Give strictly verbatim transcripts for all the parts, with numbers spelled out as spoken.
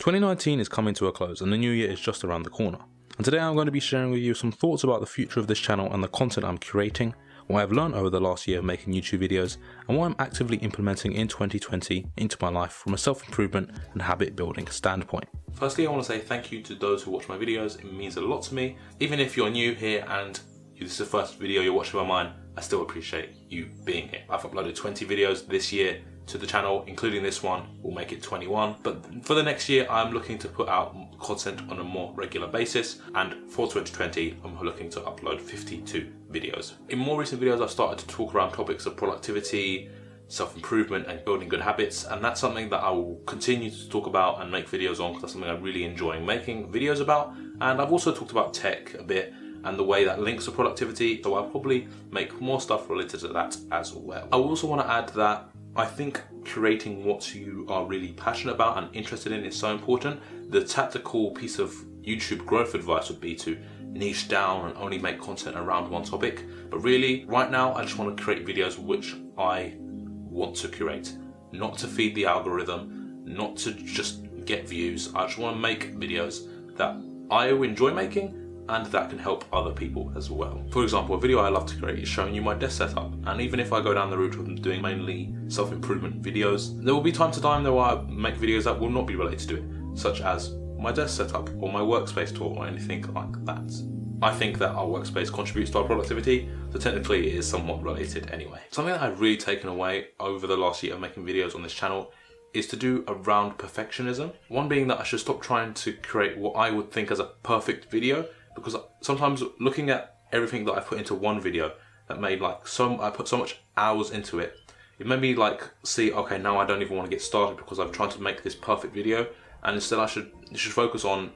twenty nineteen is coming to a close and the new year is just around the corner. And today I'm going to be sharing with you some thoughts about the future of this channel and the content I'm curating, what I've learned over the last year of making YouTube videos, and what I'm actively implementing in twenty twenty into my life from a self-improvement and habit building standpoint. Firstly, I want to say thank you to those who watch my videos. It means a lot to me. Even if you're new here and this is the first video you're watching of mine, I still appreciate you being here. I've uploaded twenty videos this year to the channel, including this one, will make it twenty-one. But for the next year, I'm looking to put out content on a more regular basis. And for twenty twenty, I'm looking to upload fifty-two videos. In more recent videos, I've started to talk around topics of productivity, self-improvement, and building good habits. And that's something that I will continue to talk about and make videos on, because that's something I really enjoy making videos about. And I've also talked about tech a bit, and the way that links to productivity, so I'll probably make more stuff related to that as well. I also want to add that I think curating what you are really passionate about and interested in is so important. The tactical piece of YouTube growth advice would be to niche down and only make content around one topic. But really, right now, I just want to create videos which I want to curate, not to feed the algorithm, not to just get views. I just want to make videos that I enjoy making, and that can help other people as well. For example, a video I love to create is showing you my desk setup. And even if I go down the route of doing mainly self-improvement videos, there will be time to time where I make videos that will not be related to it, such as my desk setup or my workspace tour or anything like that. I think that our workspace contributes to our productivity, so technically it is somewhat related anyway. Something that I've really taken away over the last year of making videos on this channel is to do around perfectionism. One being that I should stop trying to create what I would think as a perfect video, because sometimes looking at everything that I put into one video that made like so, I put so much hours into it, it made me like see, okay, now I don't even want to get started because I've tried to make this perfect video, and instead I should, should focus on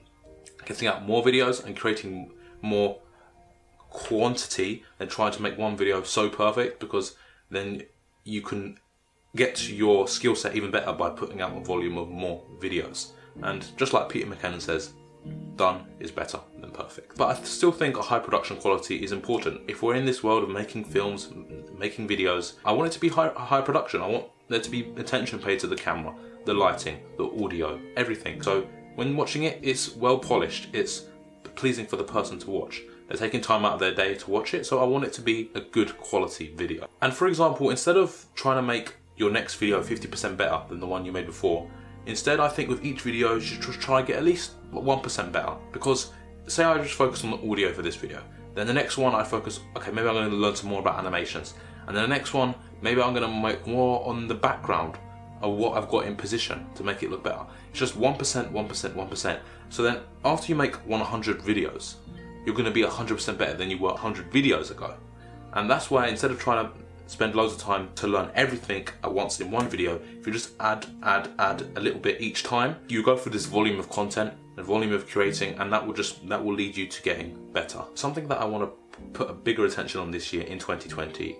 getting out more videos and creating more quantity than trying to make one video so perfect, because then you can get your skill set even better by putting out a volume of more videos. And just like Peter McKinnon says, done is better than perfect. But I still think a high production quality is important. If we're in this world of making films, making videos, I want it to be high, high production. I want there to be attention paid to the camera, the lighting, the audio, everything. So when watching it, it's well polished, it's pleasing for the person to watch. They're taking time out of their day to watch it, so I want it to be a good quality video. And for example, instead of trying to make your next video fifty percent better than the one you made before, instead, I think with each video, you should try and get at least one percent better. Because say I just focus on the audio for this video, then the next one I focus, okay, maybe I'm going to learn some more about animations. And then the next one, maybe I'm going to make more on the background of what I've got in position to make it look better. It's just one percent, one percent, one percent. So then after you make one hundred videos, you're going to be one hundred percent better than you were one hundred videos ago. And that's why instead of trying to spend loads of time to learn everything at once in one video, if you just add, add, add a little bit each time, you go through this volume of content, the volume of curating, and that will just, that will lead you to getting better. Something that I want to put a bigger attention on this year in twenty twenty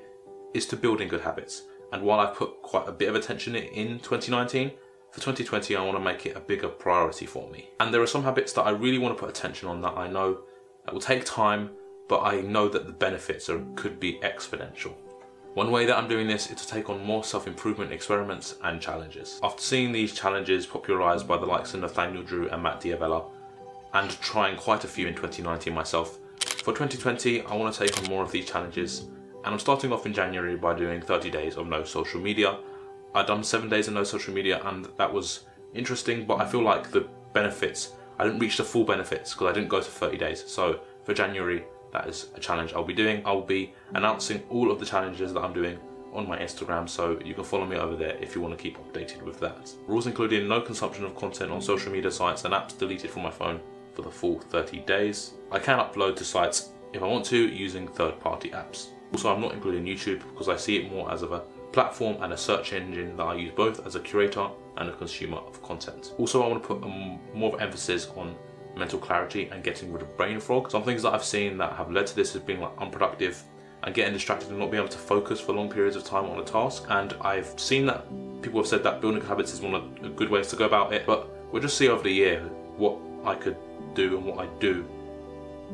is to building good habits. And while I've put quite a bit of attention in twenty nineteen, for twenty twenty, I want to make it a bigger priority for me. And there are some habits that I really want to put attention on that I know that will take time, but I know that the benefits are, could be exponential. One way that I'm doing this is to take on more self-improvement experiments and challenges. After seeing these challenges popularised by the likes of Nathaniel Drew and Matt D'Avella, and trying quite a few in twenty nineteen myself, for twenty twenty I want to take on more of these challenges, and I'm starting off in January by doing thirty days of no social media. I've done seven days of no social media and that was interesting, but I feel like the benefits, I didn't reach the full benefits because I didn't go to thirty days, so for January, that is a challenge I'll be doing. I'll be announcing all of the challenges that I'm doing on my Instagram, so you can follow me over there if you want to keep updated with that. Rules including no consumption of content on social media sites and apps deleted from my phone for the full thirty days. I can upload to sites if I want to using third-party apps. Also, I'm not including YouTube because I see it more as of a platform and a search engine that I use both as a curator and a consumer of content. Also, I want to put more of emphasis on mental clarity and getting rid of brain fog. Some things that I've seen that have led to this has been like unproductive and getting distracted and not being able to focus for long periods of time on a task. And I've seen that people have said that building habits is one of the good ways to go about it, but we'll just see over the year what I could do and what I do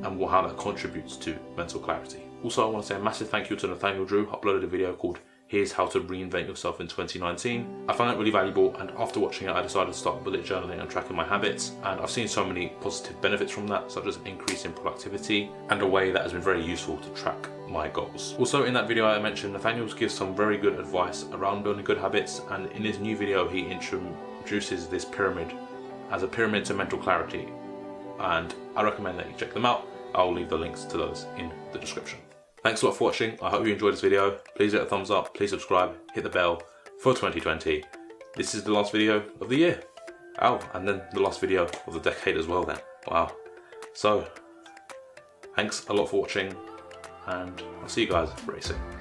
and how that contributes to mental clarity. Also, I want to say a massive thank you to Nathaniel Drew, who uploaded a video called here's how to reinvent yourself in twenty nineteen. I found it really valuable, and after watching it I decided to start bullet journaling and tracking my habits, and I've seen so many positive benefits from that, such as an increase in productivity and a way that has been very useful to track my goals. Also in that video I mentioned Nathaniel gives some very good advice around building good habits, and in his new video he introduces this pyramid as a pyramid to mental clarity, and I recommend that you check them out. I'll leave the links to those in the description. Thanks a lot for watching. I hope you enjoyed this video. Please hit a thumbs up, please subscribe, hit the bell for twenty twenty. This is the last video of the year. Oh, and then the last video of the decade as well then. Wow. So, thanks a lot for watching, and I'll see you guys very soon.